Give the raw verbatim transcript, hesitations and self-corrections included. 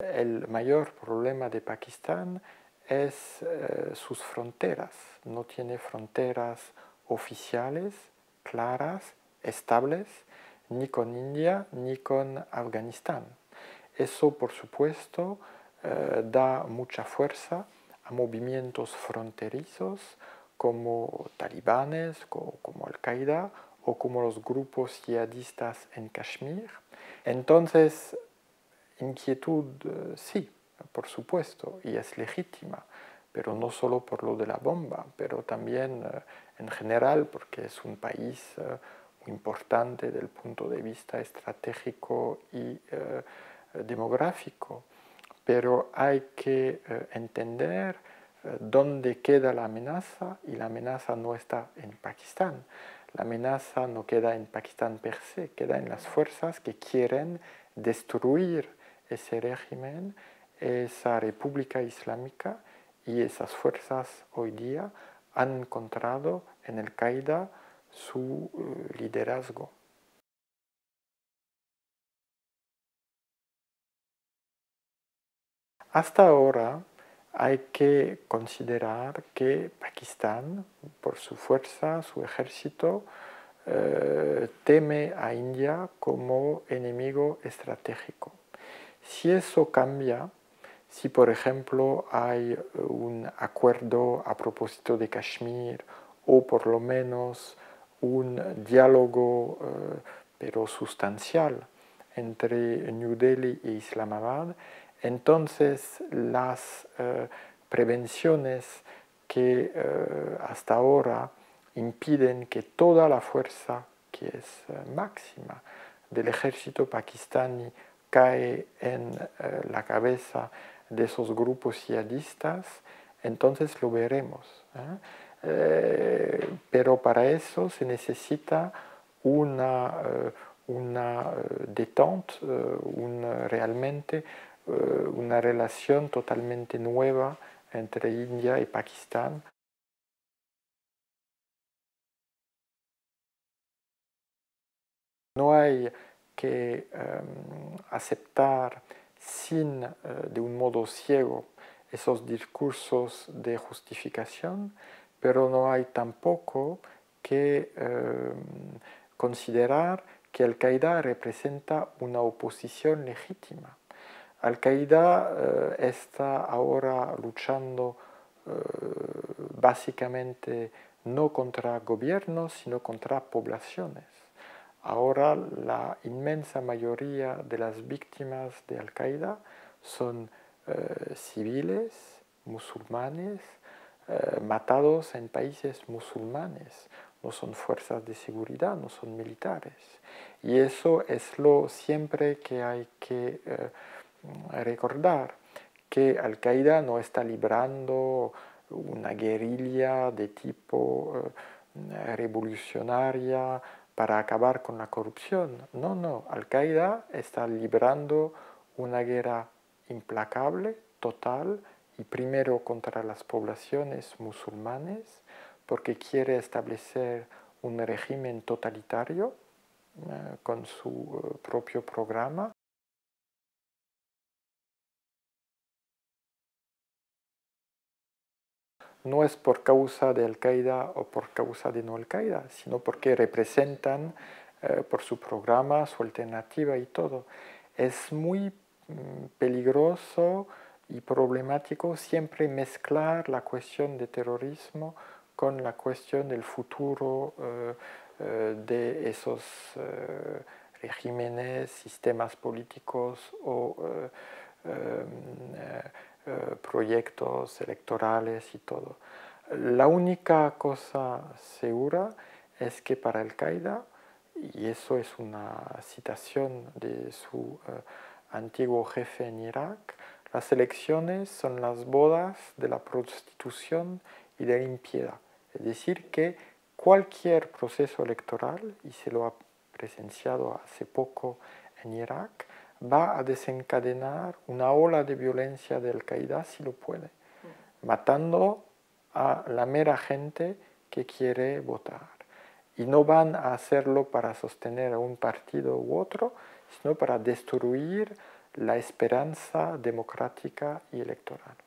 El mayor problema de Pakistán es eh, sus fronteras. No tiene fronteras oficiales, claras, estables, ni con India ni con Afganistán. Eso, por supuesto, eh, da mucha fuerza a movimientos fronterizos como talibanes, como, como Al-Qaeda o como los grupos yihadistas en Kashmir. Entonces, inquietud sí, por supuesto, y es legítima, pero no solo por lo de la bomba, pero también en general porque es un país muy importante desde el punto de vista estratégico y eh, demográfico. Pero hay que eh, entender eh, dónde queda la amenaza, y la amenaza no está en Pakistán. La amenaza no queda en Pakistán per se, queda en las fuerzas que quieren destruir ese régimen, esa República Islámica, y esas fuerzas hoy día han encontrado en Al-Qaeda su eh, liderazgo. Hasta ahora hay que considerar que Pakistán, por su fuerza, su ejército, eh, teme a India como enemigo estratégico. Si eso cambia, si por ejemplo hay un acuerdo a propósito de Kashmir, o por lo menos un diálogo eh, pero sustancial entre New Delhi e Islamabad, entonces las eh, prevenciones que eh, hasta ahora impiden que toda la fuerza, que es eh, máxima, del ejército pakistaní cae en eh, la cabeza de esos grupos yihadistas, entonces lo veremos, ¿eh? Eh, pero para eso se necesita una, eh, una détente, eh, una, realmente una relación totalmente nueva entre India y Pakistán. No hay que eh, aceptar sin, eh, de un modo ciego, esos discursos de justificación, pero no hay tampoco que eh, considerar que Al-Qaeda representa una oposición legítima. Al-Qaeda eh, está ahora luchando eh, básicamente no contra gobiernos, sino contra poblaciones. Ahora la inmensa mayoría de las víctimas de Al-Qaeda son eh, civiles, musulmanes, eh, matados en países musulmanes. No son fuerzas de seguridad, no son militares. Y eso es lo siempre que hay que Eh, recordar, que Al-Qaeda no está librando una guerrilla de tipo eh, revolucionaria para acabar con la corrupción. No, no, Al-Qaeda está librando una guerra implacable, total, y primero contra las poblaciones musulmanes, porque quiere establecer un régimen totalitario eh, con su eh, propio programa. No es por causa de Al-Qaeda o por causa de no Al-Qaeda, sino porque representan eh, por su programa, su alternativa y todo. Es muy mm, peligroso y problemático siempre mezclar la cuestión de terrorismo con la cuestión del futuro eh, eh, de esos eh, regímenes, sistemas políticos o eh, eh, Eh, proyectos electorales y todo. La única cosa segura es que para Al-Qaeda, y eso es una citación de su eh, antiguo jefe en Irak, las elecciones son las bodas de la prostitución y de la impiedad. Es decir, que cualquier proceso electoral, y se lo ha presenciado hace poco en Irak, va a desencadenar una ola de violencia de Al-Qaeda si lo puede, matando a la mera gente que quiere votar. Y no van a hacerlo para sostener a un partido u otro, sino para destruir la esperanza democrática y electoral.